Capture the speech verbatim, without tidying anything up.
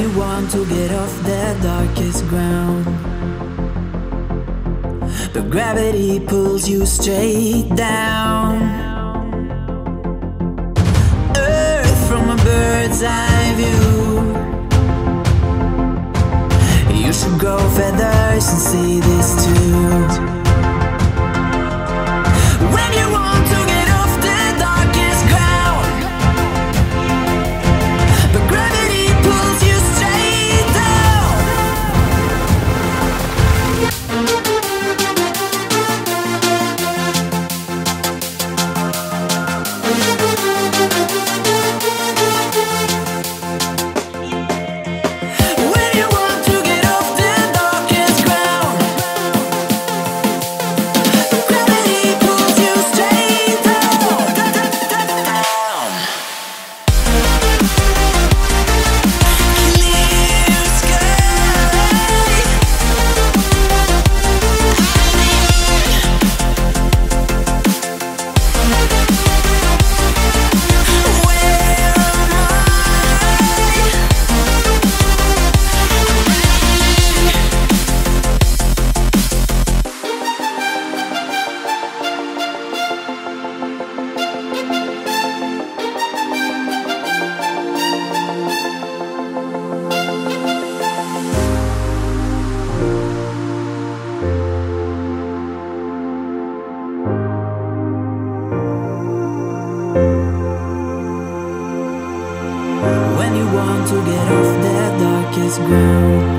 you want to get off the darkest ground, but gravity pulls you straight down. Earth from a bird's eye view, you should grow feathers and see this too. When you want to get off the darkest ground,